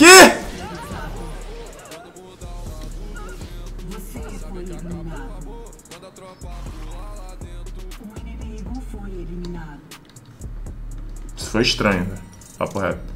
Que? Isso foi estranho, né? Papo reto.